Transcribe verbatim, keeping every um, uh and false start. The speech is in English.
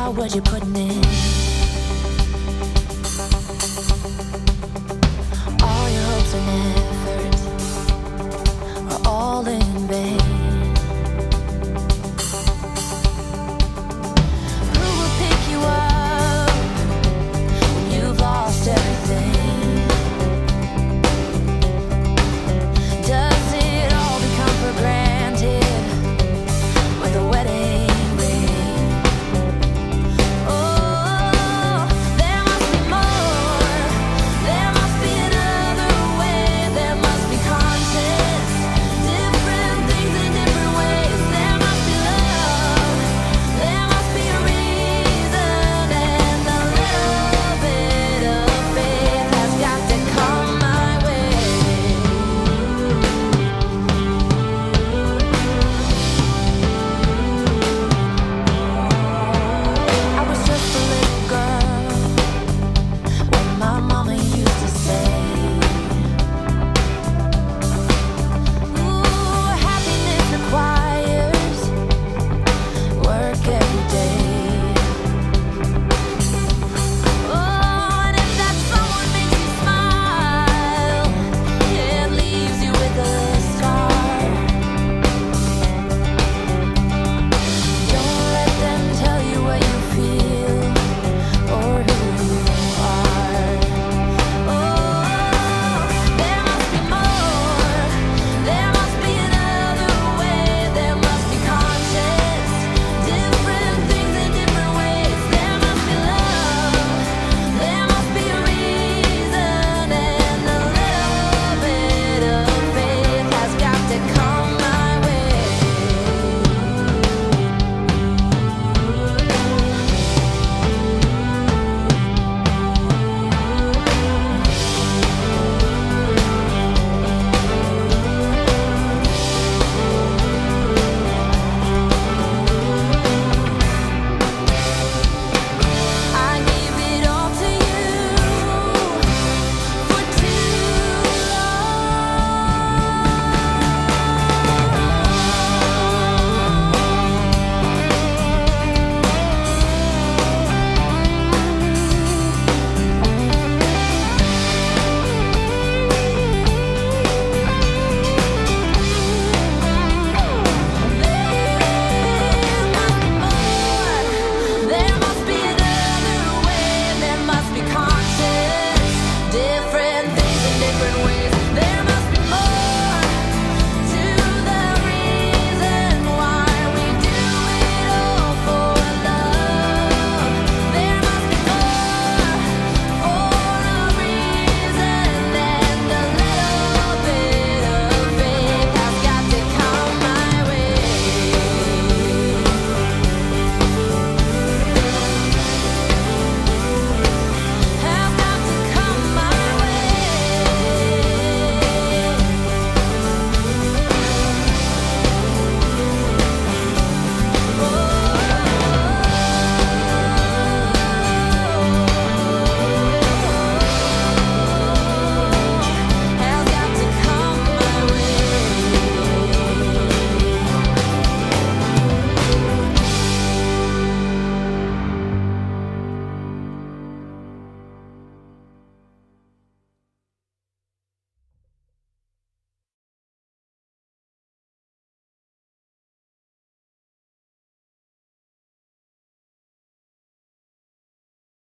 out what you're putting in.